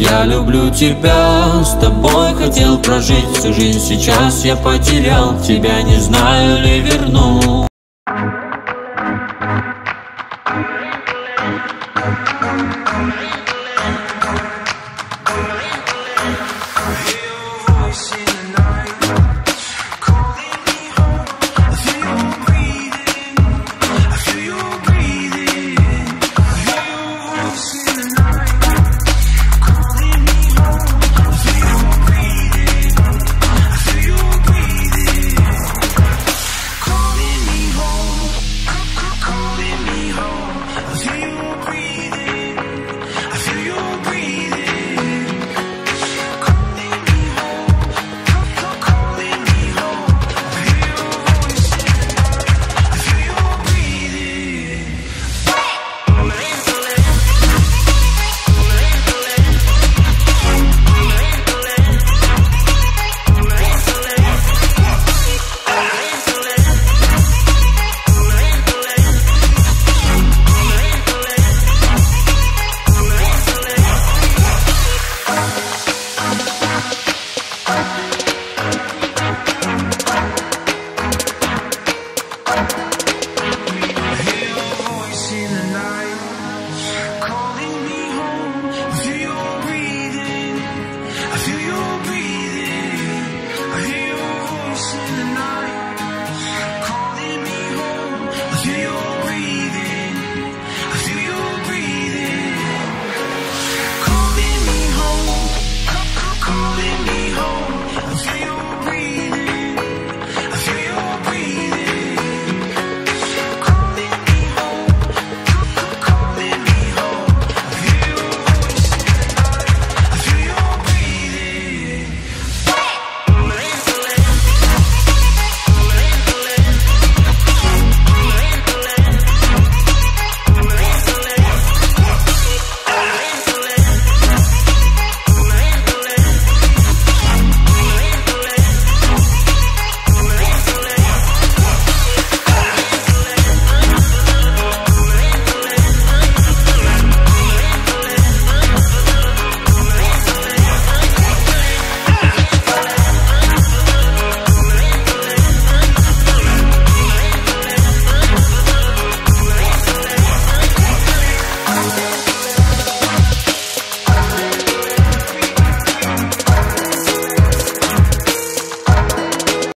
Я люблю тебя, с тобой хотел прожить всю жизнь. Сейчас я потерял тебя, не знаю ли верну.